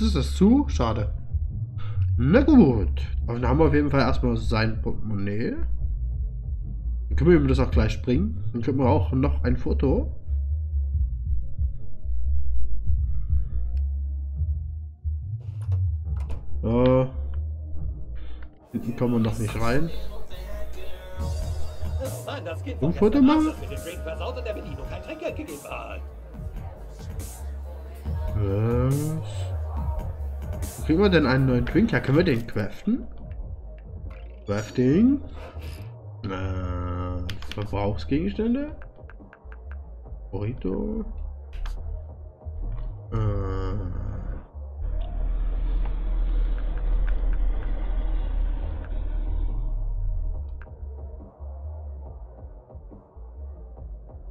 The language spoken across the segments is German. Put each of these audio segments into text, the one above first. Ist das zu? Schade. Na gut. Dann haben wir auf jeden Fall erstmal sein Portemonnaie. Dann können wir ihm das auch gleich springen. Dann können wir auch noch ein Foto. Hinten kommen wir noch nicht rein. Mann, das geht ein Foto machen? Was? Kriegen wir denn einen neuen Drink? Ja, können wir den craften? Crafting. Verbrauchsgegenstände. Burrito.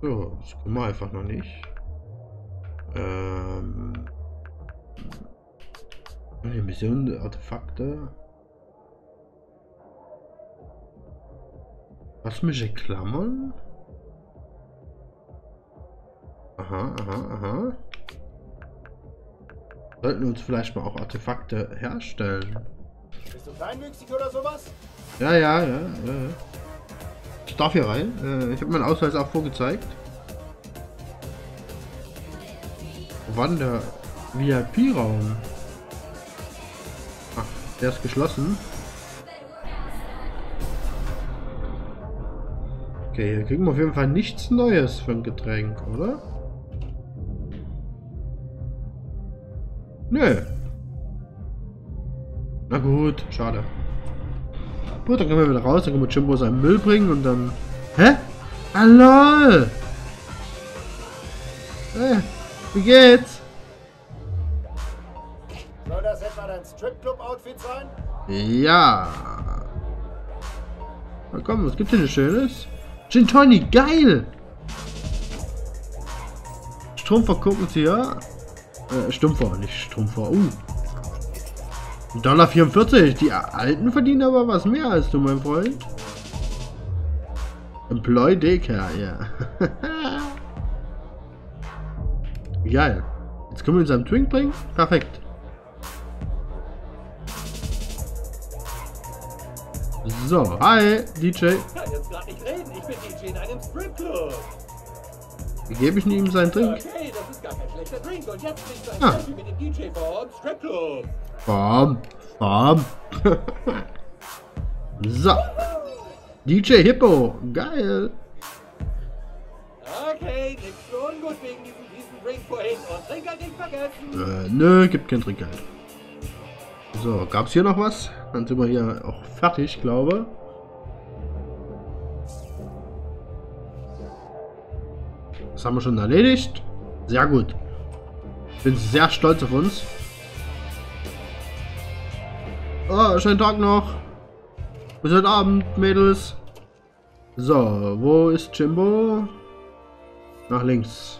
So, das können wir einfach noch nicht. Die Mission, Artefakte. Kosmische Klammern. Aha, aha, aha. Sollten uns vielleicht mal auch Artefakte herstellen. Bist du kleinwüchsig oder sowas? Ja. Ich darf hier rein. Ich habe meinen Ausweis auch vorgezeigt. Wander VIP-Raum. Ach, der ist geschlossen. Okay, hier kriegen wir auf jeden Fall nichts Neues für ein Getränk, oder? Nö. Na gut, schade. Gut, dann können wir wieder raus, dann können wir Jimbo seinen Müll bringen und dann... Hä? Hallo! Wie geht's? Soll das etwa dein Stripclub-Outfit sein? Ja. Na komm, was gibt's denn Schönes? Gin Tonic, geil! Strumpfer gucken Sie ja. Stumpfer, nicht Strumpfer. $1,44. Die Alten verdienen aber was mehr als du, mein Freund. Employ Daycare, ja. Geil. Jetzt können wir uns einen Drink bringen. Perfekt. So, hi, DJ. Ich kann jetzt gerade nicht reden. Ich bin DJ in einem Stripclub. Gebe ich ihm seinen Drink? Okay, das ist gar kein schlechter Drink. Und jetzt bin ich ein Selfie mit dem DJ vom Stripclub. So. DJ Hippo. Geil. Okay, nichts für ungut wegen diesem riesen Drink vorhin. Und Trinkgeld nicht vergessen. Nö, gibt kein Trinkgeld. So, gab's hier noch was? Dann sind wir hier auch fertig, glaube ich. Das haben wir schon erledigt. Sehr gut. Ich bin sehr stolz auf uns. Oh, schönen Tag noch. Bis heute Abend, Mädels. So, wo ist Jimbo? Nach links.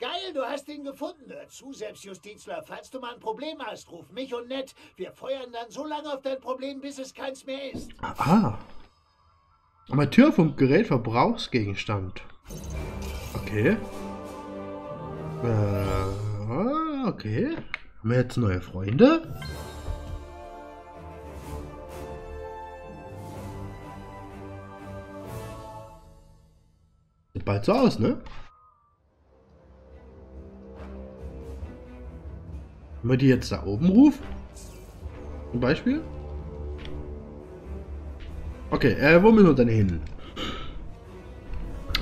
Geil, du hast ihn gefunden. Hör zu, Selbstjustizler. Falls du mal ein Problem hast, ruf mich und Ned. Wir feuern dann so lange auf dein Problem, bis es keins mehr ist. Aha. Amateurfunkgerät, Verbrauchsgegenstand. Okay. Okay. Haben wir jetzt neue Freunde? Sieht bald so aus, ne? Wenn wir die jetzt da oben rufen? Zum Beispiel? Okay, wo müssen wir denn hin?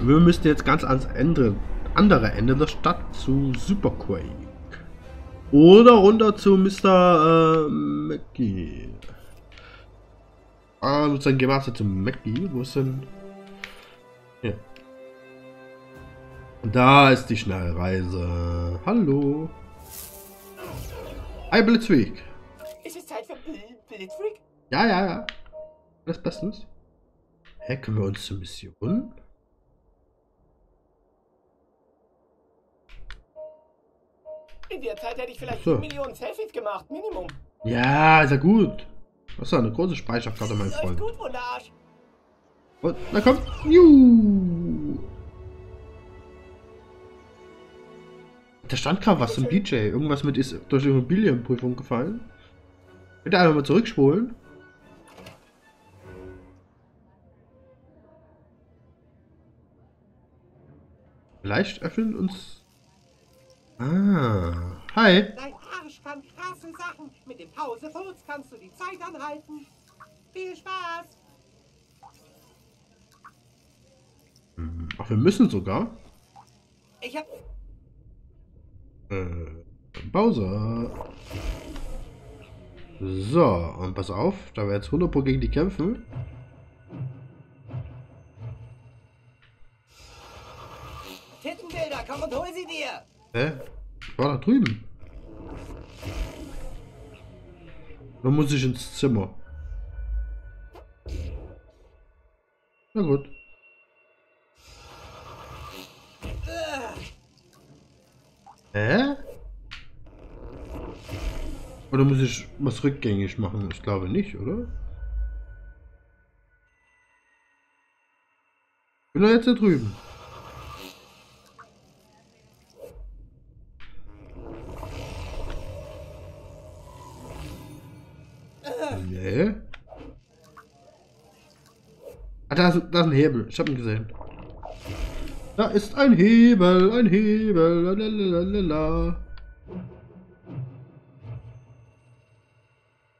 Wir müssen jetzt ganz ans andere Ende der Stadt zu Super Craig. Oder runter zu Mr. Mackie. Dann gehen wir erst zu Mackie. Wo ist denn? Ja. Da ist die Schnellreise. Hallo. I Blitzweg. Planet Freak? Ja, ja, ja. Alles bestens. Hä, können wir uns zur Mission? In der Zeit hätte ich vielleicht 7 Millionen Selfies gemacht, Minimum. Ja, ist ja gut. Das ist ja eine große Speicherkarte, mein Freund. Gut, Wunderarsch. Und, na komm. Juhu. Da stand gerade was zum DJ. Irgendwas mit ist durch die Immobilienprüfung gefallen. Bitte einfach mal zurückspulen. Vielleicht öffnen uns... Ah, hi. Dein Arsch kann krassen Sachen. Mit dem Pausefuß kannst du die Zeit anhalten. Viel Spaß. Ach, wir müssen sogar. Ich hab... Pause. So, und pass auf, da wir jetzt 100% gegen die kämpfen. Tittenbilder, komm und hol sie dir! Hä? Ich war da drüben. Dann muss ich ins Zimmer. Na gut. Hä? Oder muss ich was rückgängig machen? Ich glaube nicht, oder? Ich bin doch jetzt da drüben. Nee. Ah, da ist ein Hebel. Ich hab ihn gesehen. Da ist ein Hebel, ein Hebel, lalalala.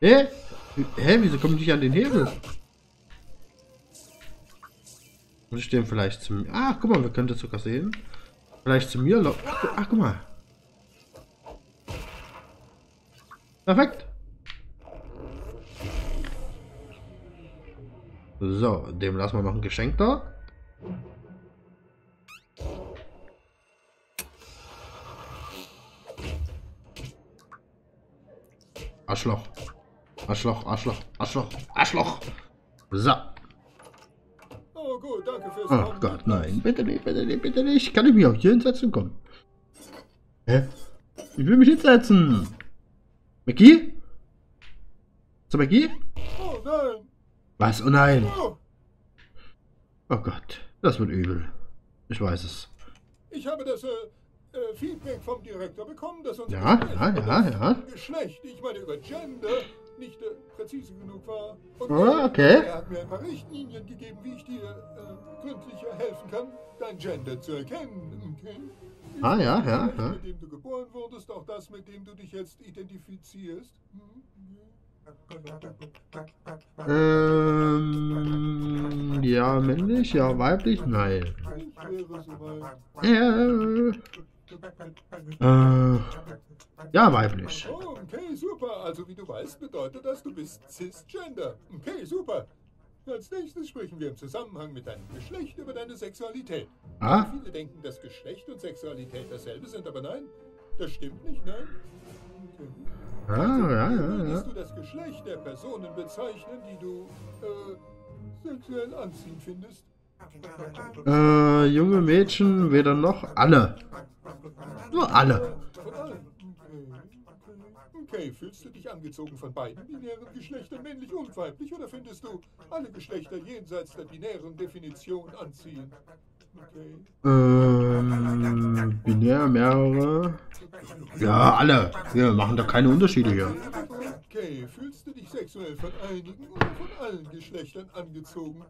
Hä? Hä? Wieso komme ich nicht an den Hebel? Muss ich den vielleicht zu mir... Ach, guck mal, wir können das sogar sehen. Vielleicht zu mir laufen. Ach, guck mal. Perfekt. So, dem lassen wir noch ein Geschenk da. Arschloch. Arschloch, Arschloch, Arschloch, Arschloch. So. Oh gut, danke fürs Kommen. Ach Gott, nein. Bitte nicht, bitte nicht, bitte nicht. Kann ich mich auch hier hinsetzen? Komm. Hä? Ich will mich hinsetzen. Maggie? Zu Maggie? Oh nein. Was? Oh nein. Oh. Oh Gott, das wird übel. Ich weiß es. Ich habe das... Feedback vom Direktor bekommen, dass uns Geschlecht, ich meine über Gender, nicht präzise genug war. Und er hat mir ein paar Richtlinien gegeben, wie ich dir gründlicher helfen kann, dein Gender zu erkennen. Okay? Mit dem du geboren wurdest, auch das, mit dem du dich jetzt identifizierst. Ja, männlich, ja, weiblich, nein. Ja, weiblich. Oh, okay, super. Also, wie du weißt, bedeutet das, du bist Cisgender. Okay, super. Als nächstes sprechen wir im Zusammenhang mit deinem Geschlecht über deine Sexualität. Ah? Viele denken, dass Geschlecht und Sexualität dasselbe sind, aber nein, das stimmt nicht, nein. Ah, also, dass du das Geschlecht der Personen bezeichnen, die du sexuell anziehend findest. Junge Mädchen, weder noch, alle. Nur alle. Okay, fühlst du dich angezogen von beiden binären Geschlechtern, männlich und weiblich, oder findest du alle Geschlechter jenseits der binären Definition anziehend? Okay. Binär, mehrere. Ja, alle. Wir machen da keine Unterschiede hier. Okay, fühlst du dich sexuell von einigen oder von allen Geschlechtern angezogen?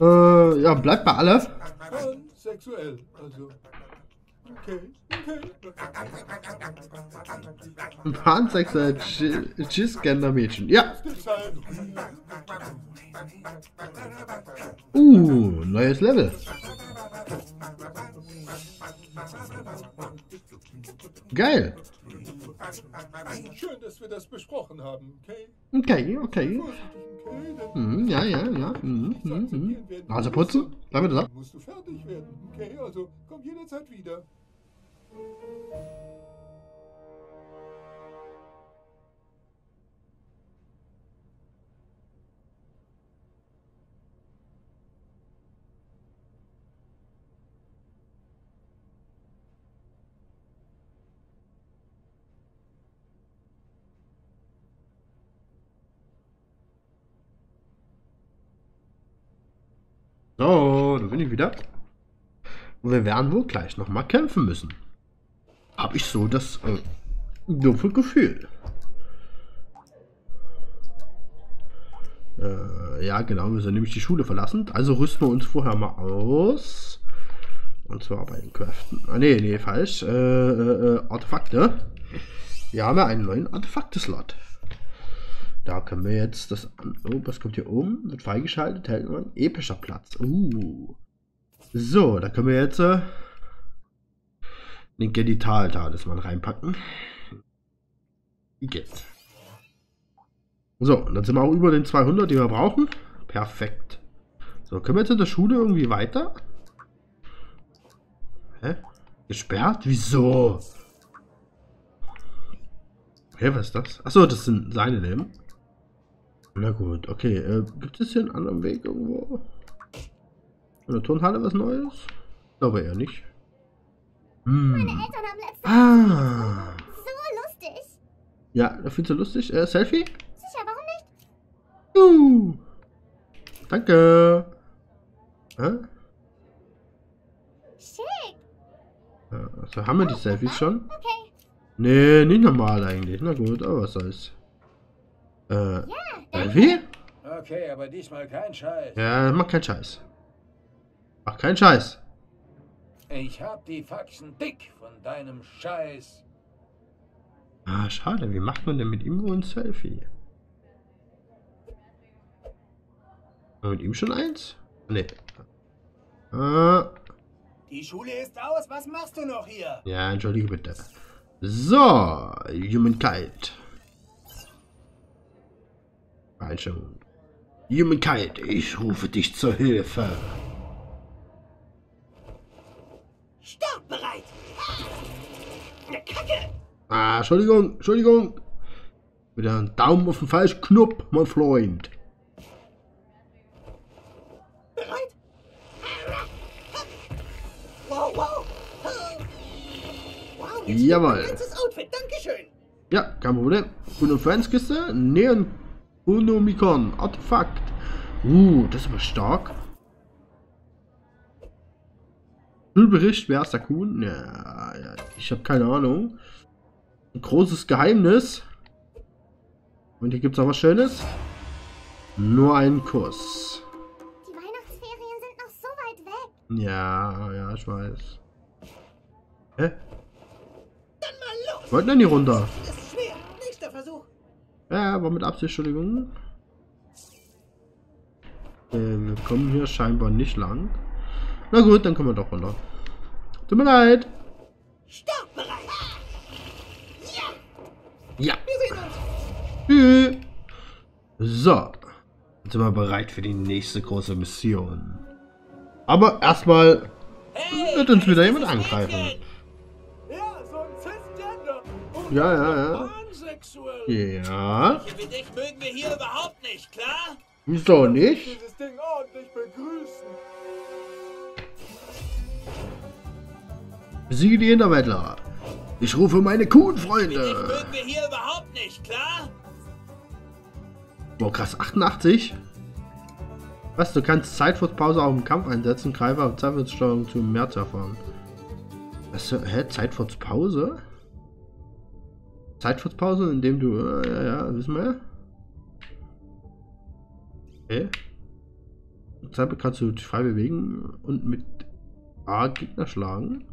Ja, bleibt bei alle. Von sexuell, also. Okay, okay. Pansexuell Cisgender-Mädchen. Ja. Neues Level. Geil. Schön, dass wir das besprochen haben, okay? Okay, okay. Ja, ja, ja. Also putzen? Bleib bitte da. Musst du fertig werden, okay? Also komm jederzeit wieder. So, da bin ich wieder. Und wir werden wohl gleich nochmal kämpfen müssen. Habe ich so das dumme Gefühl. Ja, genau, wir sollen nämlich die Schule verlassen. Also rüsten wir uns vorher mal aus. Und zwar bei den Kräften. Ah, nee, falsch. Artefakte. Wir haben ja einen neuen Artefakte-Slot. Da können wir jetzt das an. Oh, was kommt hier oben? Wird freigeschaltet. Hält man epischer Platz. So, da können wir jetzt den Genital-Talisman reinpacken. Jetzt. So, und dann sind wir auch über den 200, die wir brauchen. Perfekt. So, können wir jetzt in der Schule irgendwie weiter? Hä? Gesperrt? Wieso? Okay, was ist das? Achso, das sind seine Leben. Na gut, okay. Gibt es hier einen anderen Weg irgendwo? In der Turnhalle was Neues? Glaube eher nicht. Meine Eltern haben letztens... So lustig. Ja, das findest du lustig? Selfie? Sicher, warum nicht? Danke. Schick. Also haben wir die Selfies schon? Okay. Nee, nicht normal eigentlich. Na gut, aber was soll's. Selfie? Okay, aber diesmal kein Scheiß. Ja, mach keinen Scheiß. Mach keinen Scheiß. Ich hab die Faxen dick von deinem Scheiß. Ah, schade. Wie macht man denn mit ihm wohl ein Selfie? Mit ihm schon eins? Nee. Die Schule ist aus. Was machst du noch hier? Ja, entschuldige bitte. So, Human Kite. Einstellung. Human Kite, ich rufe dich zur Hilfe. Startbereit! Eine Kacke! Ah, Entschuldigung, Entschuldigung. Wieder einen Daumen auf den falschen Knopf, mein Freund. Bereit? Wow, wow. Wow, jawohl. Outfit, dankeschön. Ja, kein Problem. Coon und Friends Kiste, Neon Unomikon, Artefakt. Das ist aber stark. Schulbericht, wer ist der Coon? Ja, ich habe keine Ahnung. Ein großes Geheimnis. Und hier gibt es auch was Schönes. Nur einen Kuss. Die Weihnachtsferien sind noch so weit weg. Ja, ich weiß. Hä? Dann mal los. Wollten denn die runter? Das ist schwer. Nächster Versuch. Ja, war mit Absicht, Entschuldigung. Wir kommen hier scheinbar nicht lang. Na gut, dann kommen wir doch runter. Tut mir leid. Startbereit. Ja. Wir sehen uns. So. Jetzt sind wir bereit für die nächste große Mission. Aber erstmal wird uns wieder jemand angreifen. Ja, so ein Cisgender. Ja. Ja. Dich mögen wir hier überhaupt nicht, klar? Wieso nicht? Dieses Ding ordentlich begrüßen. Besiege die Hinterwäldler. Ich rufe meine Coon-Freunde. Das mögen wir hier überhaupt nicht, klar? Boah, krass, 88? Was, du kannst Zeitfortpause auch im Kampf einsetzen, Greifer auf Zeitfortsteuerung zu mehr zu erfahren. Was, hä, Zeitfortpause? Zeitfortpause, indem du, ja, wissen wir. Okay. Zeit kannst du dich frei bewegen und mit A Gegner schlagen.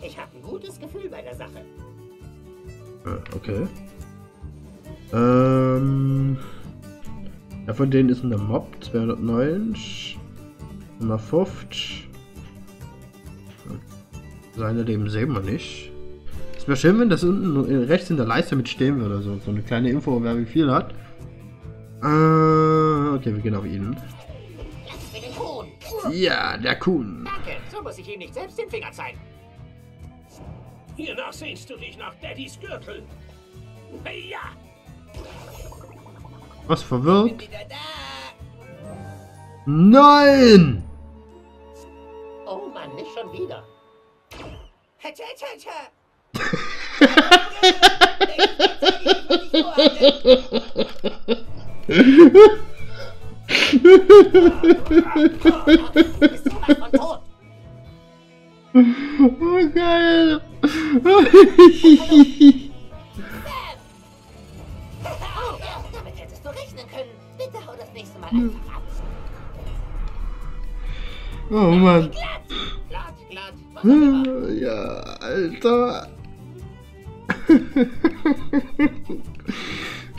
Ich habe ein gutes Gefühl bei der Sache. Okay. Ja, von denen ist ein Mob 209, 150. Seine Leben sehen wir nicht. Es wäre schön, wenn das unten rechts in der Leiste mit stehen würde, so eine kleine Info, wer wie viel hat. Okay, wir gehen auf ihn. Ja, der Coon. Danke, so muss ich ihm nicht selbst den Finger zeigen. Hiernach sehnst du dich nach Daddys Gürtel. Ja. Was verwirrt? Nein! schon wieder. Oh, geil. Damit hättest du rechnen können. Bitte hau das nächste Mal einfach ab. Oh Mann. Ja, Alter.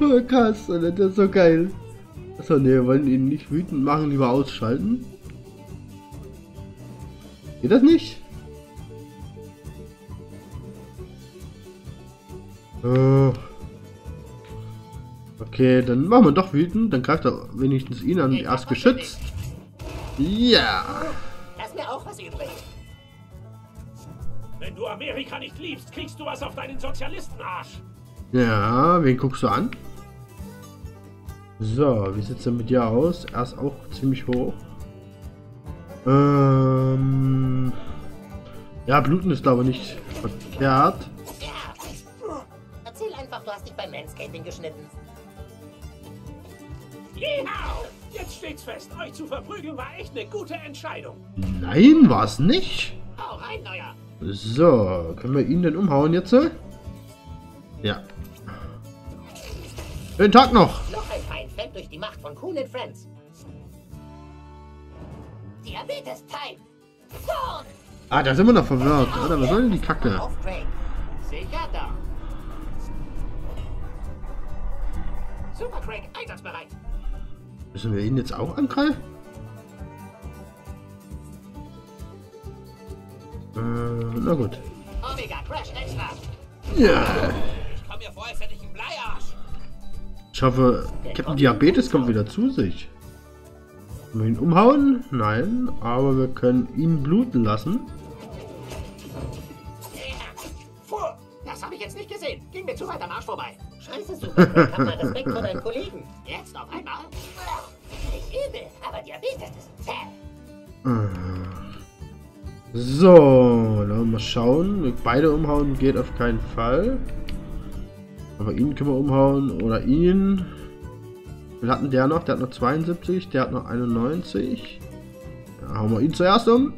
Oh krass, das ist so geil. Achso, ne, wir wollen ihn nicht wütend machen, lieber ausschalten. Geht das nicht? Okay, dann machen wir doch wütend, dann greift er wenigstens ihn an, erst geschützt. Ja! Lass mir auch was übrig. Wenn du Amerika nicht liebst, kriegst du was auf deinen Sozialistenarsch. Ja, wen guckst du an? So, wie sieht's denn mit dir aus? Er ist auch ziemlich hoch. Ja, bluten ist glaube ich nicht verkehrt. Erzähl einfach, du hast dich beim Manscaping geschnitten. Yeehaw! Jetzt steht's fest, euch zu verprügeln war echt eine gute Entscheidung. Nein, war's nicht. Hau rein, Neuer. So, können wir ihn denn umhauen jetzt? Ja. Den Tag noch. Noch ein Feind fällt durch die Macht von Coon and Friends. Diabetes Time. Zorn. Ah, da sind wir noch verwirrt, oder? Was soll denn die Kacke? Sicher da. Super Craig, einsatzbereit. Müssen wir ihn jetzt auch angreifen? Na gut. Omega, Crash, extra. Ja. Ich komme mir vor, als hätte ich einen Bleiarsch. Ich hoffe, Captain Diabetes kommt wieder zu sich. Können wir ihn umhauen? Nein, aber wir können ihn bluten lassen. Das habe ich jetzt nicht gesehen. Ging mir zu weit am Arsch vorbei. Scheiße, Super Craig, hab mal Respekt vor deinen Kollegen. Jetzt auf einmal? Nicht übel, aber Diabetes ist ein Zell. So, dann mal schauen. Beide umhauen geht auf keinen Fall. Aber ihn können wir umhauen oder ihn. Wir hatten der noch? Der hat noch 72, der hat noch 91. Dann hauen wir ihn zuerst um.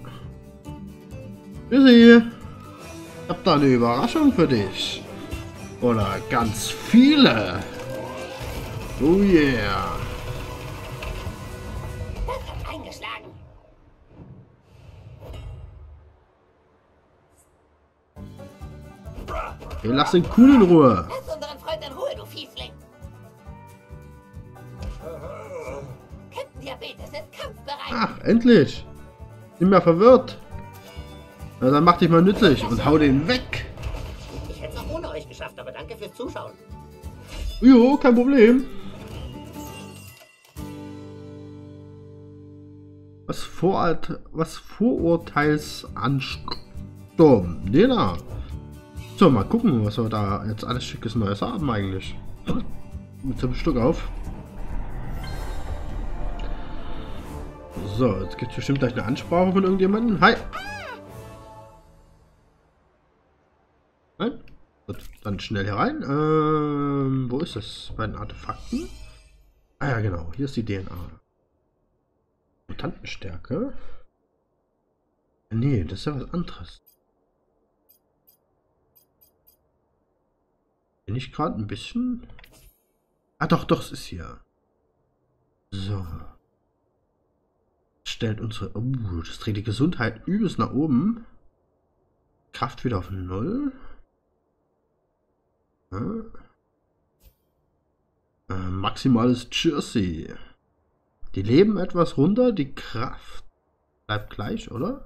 Busy. Ich hab da eine Überraschung für dich. Oder ganz viele. Oh yeah. Hey, lass den Coon in Ruhe. Lass unseren Freund in Ruhe, du Fiesling. Captain Diabetes ist kampfbereit. Ach, endlich. Bin mehr verwirrt. Na, dann mach dich mal nützlich und hau den weg. Ich hätte es auch ohne euch geschafft, aber danke fürs Zuschauen. Jo, kein Problem. Was Vorurteilsansturm. Nena. So, mal gucken, was wir da jetzt alles schickes Neues haben eigentlich. Mit so einem Stück auf. So, jetzt gibt es bestimmt gleich eine Ansprache von irgendjemandem. Hi! Nein? Gut, dann schnell hier rein. Wo ist das? Bei den Artefakten? Ah ja, genau. Hier ist die DNA. Mutantenstärke? Nee, das ist ja was anderes. Bin ich gerade ein bisschen? Ah doch, doch, es ist hier. So. Stellt unsere... Oh, das dreht die Gesundheit übelst nach oben. Kraft wieder auf 0. Maximales Jersey. Die leben etwas runter, die Kraft bleibt gleich, oder?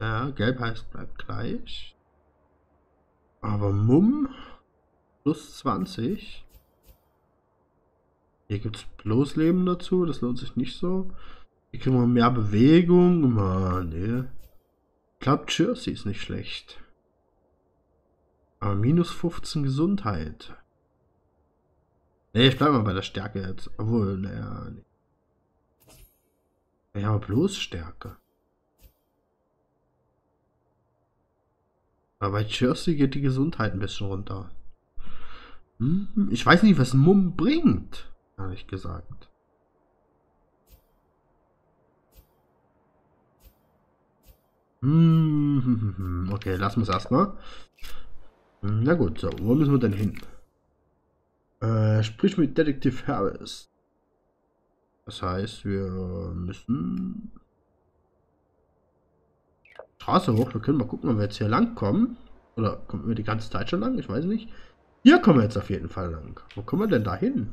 Ja, gelb heißt bleibt gleich. Aber Mumm plus 20. Hier gibt es bloß Leben dazu, das lohnt sich nicht so. Hier kriegen wir mehr Bewegung. Man, nee. Ich glaube, Jersey ist nicht schlecht. Aber minus 15 Gesundheit. Nee, ich bleibe mal bei der Stärke jetzt. Obwohl, naja, nee. Ja, aber bloß Stärke. Aber bei Chirsi geht die Gesundheit ein bisschen runter. Hm, ich weiß nicht, was Mumm bringt, ehrlich gesagt. Hm, okay, lassen wir es erstmal. Na gut, so, wo müssen wir denn hin? Sprich mit Detective Harris. Das heißt, wir müssen... Straße hoch, wir können mal gucken, ob wir jetzt hier lang kommen. Oder kommen wir die ganze Zeit schon lang? Ich weiß nicht. Hier kommen wir jetzt auf jeden Fall lang. Wo kommen wir denn da hin?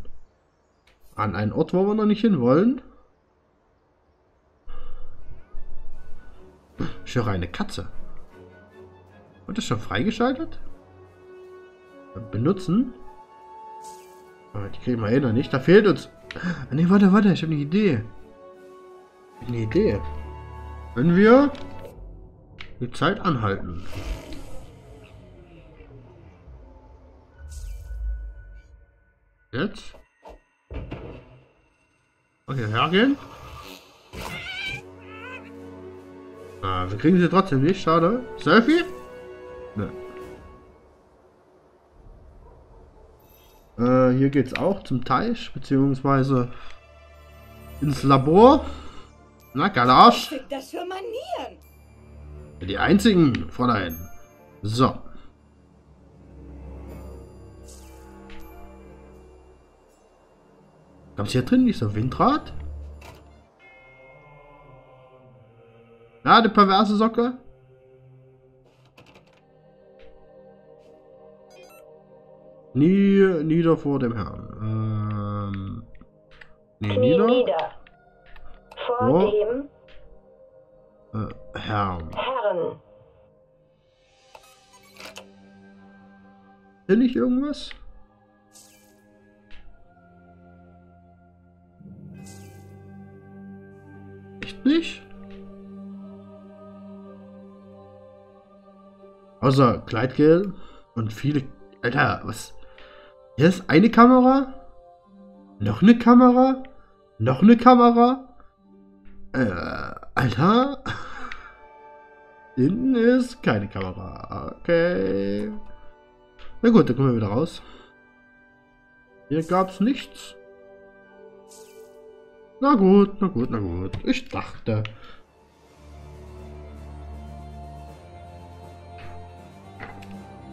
An einen Ort, wo wir noch nicht hin wollen. Ich höre eine Katze. Wird das schon freigeschaltet? Benutzen. Die kriegen wir eh noch nicht. Da fehlt uns. Ne, warte, warte. Ich habe eine Idee. Eine Idee. Wenn wir die Zeit anhalten. Jetzt. Und hierher gehen. Ah, wir kriegen sie trotzdem nicht. Schade. Selfie? Ne. Hier geht's auch zum Teich, beziehungsweise ins Labor. Na, geile Arsch. Das für Manieren. Die einzigen, Fräulein. So. Gab's hier drin nicht so Windrad? Na, die perverse Socke. Nie nieder vor dem Herrn. Nie nieder. Vor dem Herrn. Herrn. Will ich irgendwas? Echt nicht? Außer Kleidgel und viele. Alter, was? Hier ist eine Kamera, noch eine Kamera, noch eine Kamera. Alter. Hinten ist keine Kamera. Okay. Na gut, dann kommen wir wieder raus. Hier gab's nichts. Na gut, na gut, na gut. Ich dachte.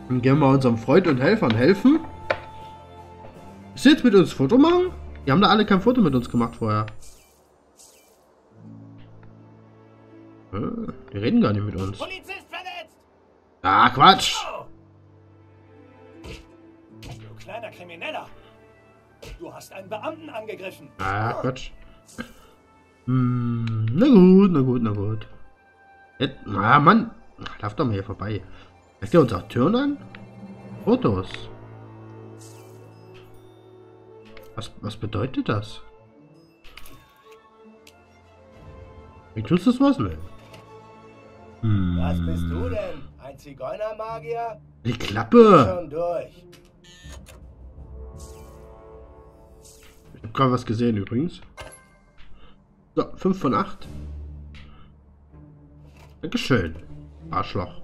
Dann gehen wir unserem Freund und Helfern helfen. Jetzt mit uns Foto machen? Die haben da alle kein Foto mit uns gemacht vorher. Die reden gar nicht mit uns. Polizist verletzt! Ah, Quatsch! Du kleiner Krimineller! Du hast einen Beamten angegriffen! Ah, Quatsch. Hm, na gut, na gut, na gut. Na, Mann! Lauf doch mal hier vorbei. Legt ihr uns auch Türen an? Fotos. Was bedeutet das? Wie tust du das was mit? Hm. Was bist du denn? Ein Zigeunermagier? Die Klappe! Schon durch. Ich hab gerade was gesehen übrigens. So, 5 von 8. Dankeschön. Arschloch.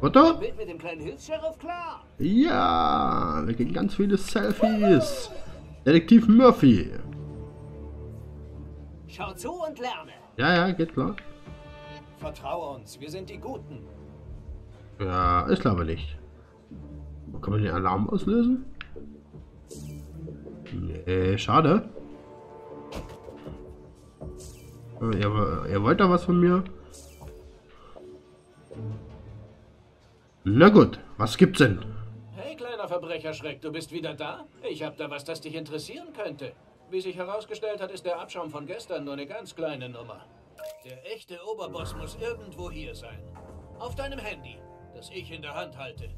Foto? Mit dem kleinen Hilfs-Sheriff klar. Ja, wir kriegen ganz viele Selfies. Detektiv Murphy. Schau zu und lerne. Ja, ja, geht klar. Vertraue uns, wir sind die Guten. Ja, ich glaube nicht. Kann man den Alarm auslösen? Nee, schade. Ihr wollt da was von mir? Na gut, was gibt's denn? Hey, kleiner Verbrecherschreck, du bist wieder da? Ich hab da was, das dich interessieren könnte. Wie sich herausgestellt hat, ist der Abschaum von gestern nur eine ganz kleine Nummer. Der echte Oberboss muss irgendwo hier sein. Auf deinem Handy, das ich in der Hand halte.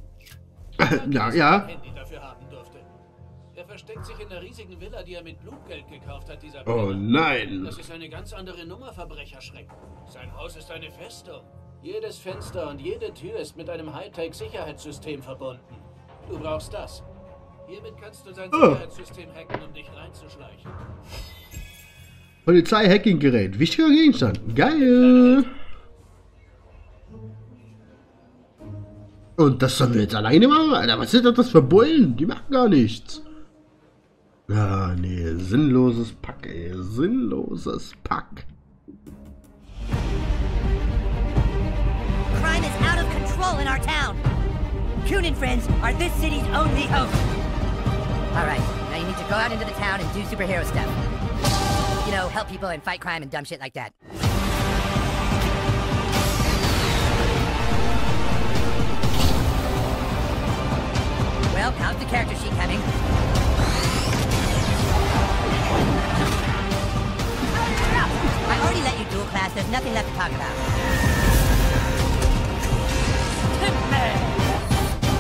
Ja, ja. Handy dafür haben durfte. Er versteckt sich in der riesigen Villa, die er mit Blutgeld gekauft hat, dieser Villa. Oh nein. Das ist eine ganz andere Nummer, Verbrecherschreck. Sein Haus ist eine Festung. Jedes Fenster und jede Tür ist mit einem Hightech-Sicherheitssystem verbunden. Du brauchst das. Hiermit kannst du sein Sicherheitssystem hacken, um dich reinzuschleichen. Polizei-Hacking-Gerät. Wichtiger Gegenstand. Geil. Und das sollen wir jetzt alleine machen? Alter, was sind das für Bullen? Die machen gar nichts. Ah, nee, sinnloses Pack, ey. Sinnloses Pack. Crime is out of control in our town. Coon and Friends are this city's only hope. Alright, now you need to go out into the town and do superhero stuff. You know, help people and fight crime and dumb shit like that. Well, how's the character sheet coming? I already let you dual class, there's nothing left to talk about.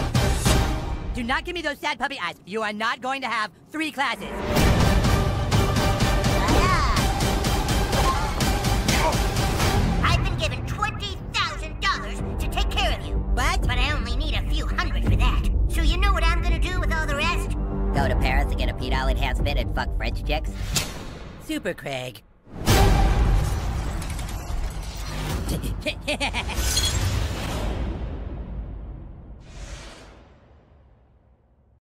Hitman! Do not give me those sad puppy eyes. You are not going to have 3 classes. I've been given $20,000 to take care of you. What? But I only need a few hundred for that. So you know what I'm gonna do with all the rest? Go to Paris and get a $P outfit and fuck French chicks? Super Craig.